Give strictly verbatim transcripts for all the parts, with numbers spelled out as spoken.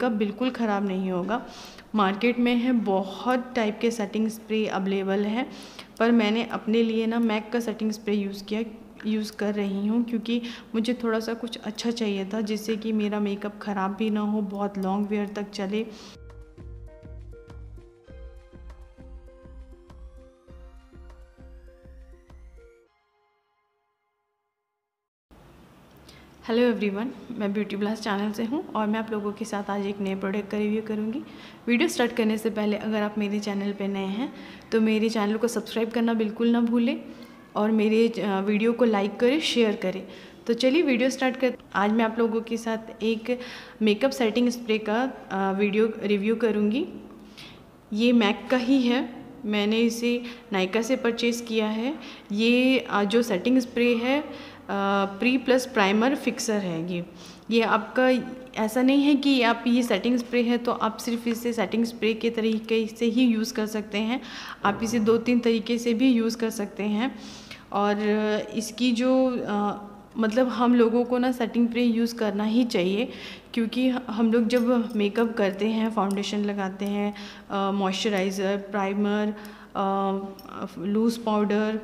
Makeup बिल्कुल ख़राब नहीं होगा। मार्केट में है बहुत टाइप के सेटिंग स्प्रे अवेलेबल है, पर मैंने अपने लिए ना मैक का सेटिंग स्प्रे यूज़ किया यूज़ कर रही हूँ, क्योंकि मुझे थोड़ा सा कुछ अच्छा चाहिए था जिससे कि मेरा मेकअप ख़राब भी ना हो, बहुत लॉन्ग वेयर तक चले। हेलो एवरीवन, मैं ब्यूटी ब्लास्ट चैनल से हूं और मैं आप लोगों के साथ आज एक नए प्रोडक्ट का रिव्यू करूंगी। वीडियो स्टार्ट करने से पहले अगर आप मेरे चैनल पर नए हैं तो मेरे चैनल को सब्सक्राइब करना बिल्कुल ना भूलें और मेरे वीडियो को लाइक करें, शेयर करें। तो चलिए वीडियो स्टार्ट कर। आज मैं आप लोगों के साथ एक मेकअप सेटिंग स्प्रे का वीडियो रिव्यू करूँगी। ये मैक का ही है, मैंने इसे नायका से परचेज़ किया है। ये जो सेटिंग स्प्रे है प्री प्लस प्राइमर फिक्सर है। ये ये आपका ऐसा नहीं है कि आप ये सेटिंग स्प्रे है तो आप सिर्फ इसे सेटिंग स्प्रे के तरीके से ही यूज़ कर सकते हैं, आप इसे दो तीन तरीके से भी यूज़ कर सकते हैं। और इसकी जो आ, मतलब हम लोगों को ना सेटिंग स्प्रे यूज़ करना ही चाहिए, क्योंकि हम लोग जब मेकअप करते हैं, फाउंडेशन लगाते हैं, मॉइस्चराइज़र, प्राइमर, लूज़ पाउडर,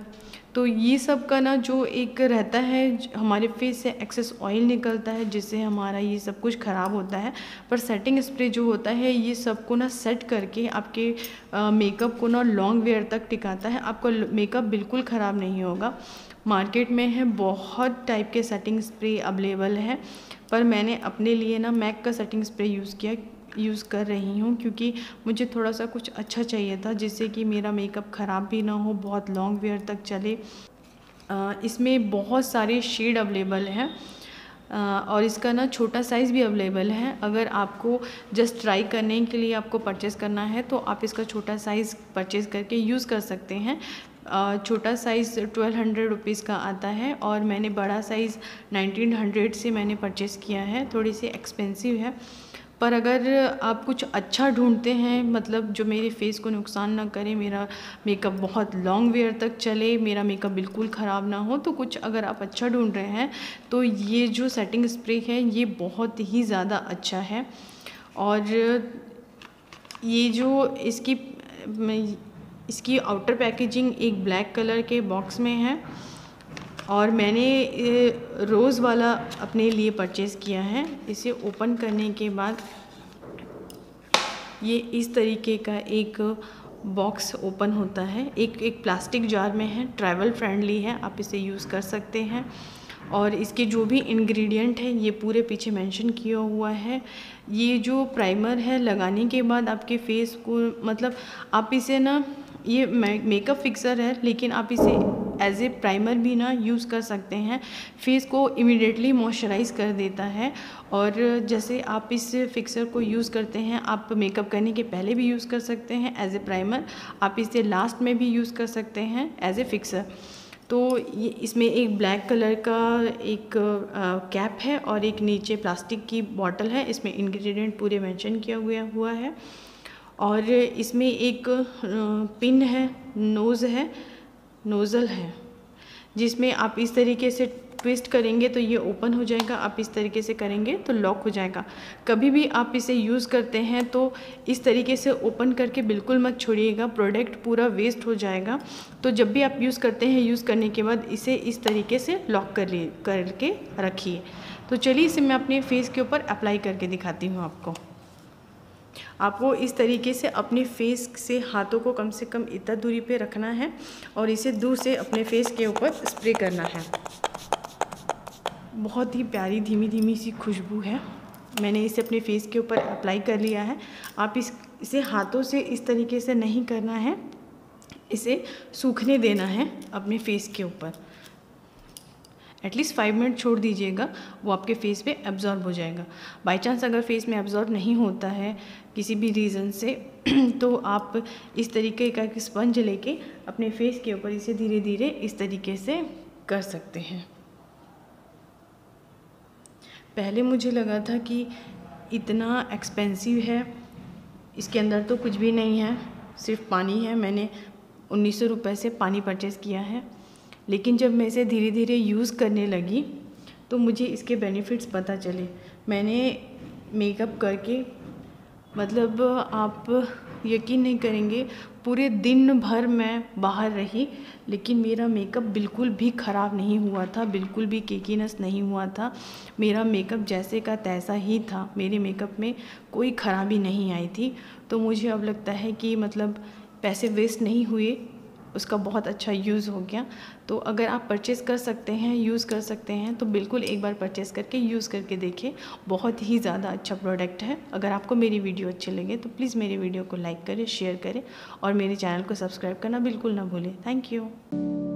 तो ये सब का ना जो एक रहता है, हमारे फेस से एक्सेस ऑयल निकलता है जिससे हमारा ये सब कुछ ख़राब होता है। पर सेटिंग स्प्रे जो होता है ये सब को ना सेट करके आपके मेकअप को ना लॉन्ग वेयर तक टिकाता है, आपका मेकअप बिल्कुल ख़राब नहीं होगा। मार्केट में है बहुत टाइप के सेटिंग स्प्रे अवेलेबल है, पर मैंने अपने लिए ना मैक का सेटिंग स्प्रे यूज़ किया यूज़ कर रही हूँ, क्योंकि मुझे थोड़ा सा कुछ अच्छा चाहिए था जिससे कि मेरा मेकअप ख़राब भी ना हो, बहुत लॉन्ग वेयर तक चले। आ, इसमें बहुत सारे शेड अवेलेबल हैं और इसका ना छोटा साइज़ भी अवेलेबल है। अगर आपको जस्ट ट्राई करने के लिए आपको परचेज़ करना है तो आप इसका छोटा साइज़ परचेज़ करके यूज़ कर सकते हैं। छोटा साइज़ ट्वेल्व हंड्रेड रुपीज़ का आता है और मैंने बड़ा साइज़ नाइनटीन हंड्रेड से मैंने परचेज़ किया है। थोड़ी सी एक्सपेंसिव है, पर अगर आप कुछ अच्छा ढूंढते हैं, मतलब जो मेरे फेस को नुकसान ना करे, मेरा मेकअप बहुत लॉन्ग वेयर तक चले, मेरा मेकअप बिल्कुल ख़राब ना हो, तो कुछ अगर आप अच्छा ढूंढ रहे हैं तो ये जो सेटिंग स्प्रे है ये बहुत ही ज़्यादा अच्छा है। और ये जो इसकी इसकी आउटर पैकेजिंग एक ब्लैक कलर के बॉक्स में है और मैंने रोज़ वाला अपने लिए परचेज़ किया है। इसे ओपन करने के बाद ये इस तरीके का एक बॉक्स ओपन होता है, एक एक प्लास्टिक जार में है, ट्रैवल फ्रेंडली है, आप इसे यूज़ कर सकते हैं। और इसके जो भी इंग्रेडिएंट हैं ये पूरे पीछे मेंशन किया हुआ है। ये जो प्राइमर है लगाने के बाद आपके फेस को, मतलब आप इसे ना, ये मेकअप फिक्सर है लेकिन आप इसे एज ए प्राइमर भी ना यूज़ कर सकते हैं। फेस को इमिडिएटली मॉइस्चराइज़ कर देता है। और जैसे आप इस फिक्सर को यूज़ करते हैं, आप मेकअप करने के पहले भी यूज़ कर सकते हैं एज ए प्राइमर, आप इसे लास्ट में भी यूज़ कर सकते हैं एज ए फिक्सर। तो ये इसमें एक ब्लैक कलर का एक आ, कैप है और एक नीचे प्लास्टिक की बॉटल है। इसमें इंग्रेडिएंट पूरे मेंशन किया हुआ हुआ है और इसमें एक पिन है, नोज़ है, नोज़ल है, जिसमें आप इस तरीके से ट्विस्ट करेंगे तो ये ओपन हो जाएगा, आप इस तरीके से करेंगे तो लॉक हो जाएगा। कभी भी आप इसे यूज़ करते हैं तो इस तरीके से ओपन करके बिल्कुल मत छोड़िएगा, प्रोडक्ट पूरा वेस्ट हो जाएगा। तो जब भी आप यूज़ करते हैं, यूज़ करने के बाद इसे इस तरीके से लॉक कर लिए करके रखिए। तो चलिए इसे मैं अपने फेस के ऊपर अप्लाई करके दिखाती हूँ आपको। आपको इस तरीके से अपने फेस से हाथों को कम से कम इतना दूरी पे रखना है और इसे दूर से अपने फेस के ऊपर स्प्रे करना है। बहुत ही प्यारी धीमी धीमी सी खुशबू है। मैंने इसे अपने फेस के ऊपर अप्लाई कर लिया है। आप इस इसे हाथों से इस तरीके से नहीं करना है, इसे सूखने देना है अपने फेस के ऊपर। एटलीस्ट फाइव मिनट छोड़ दीजिएगा, वो आपके फेस पे एब्जॉर्ब हो जाएगा। बाई चांस अगर फेस में एब्जॉर्ब नहीं होता है किसी भी रीज़न से तो आप इस तरीके का एक स्पंज लेके अपने फेस के ऊपर इसे धीरे धीरे इस तरीके से कर सकते हैं। पहले मुझे लगा था कि इतना एक्सपेंसिव है, इसके अंदर तो कुछ भी नहीं है, सिर्फ पानी है। मैंने उन्नीस सौ रुपये से पानी परचेज़ किया है, लेकिन जब मैं इसे धीरे धीरे यूज़ करने लगी तो मुझे इसके बेनिफिट्स पता चले। मैंने मेकअप करके मतलब आप यकीन नहीं करेंगे, पूरे दिन भर मैं बाहर रही लेकिन मेरा मेकअप बिल्कुल भी ख़राब नहीं हुआ था, बिल्कुल भी केकीनेस नहीं हुआ था। मेरा मेकअप जैसे का तैसा ही था, मेरे मेकअप में कोई ख़राबी नहीं आई थी। तो मुझे अब लगता है कि मतलब पैसे वेस्ट नहीं हुए, उसका बहुत अच्छा यूज़ हो गया। तो अगर आप परचेज़ कर सकते हैं, यूज़ कर सकते हैं तो बिल्कुल एक बार परचेज़ करके यूज़ करके देखें, बहुत ही ज़्यादा अच्छा प्रोडक्ट है। अगर आपको मेरी वीडियो अच्छी लगे तो प्लीज़ मेरी वीडियो को लाइक करें, शेयर करें और मेरे चैनल को सब्सक्राइब करना बिल्कुल ना भूलें। Thank you.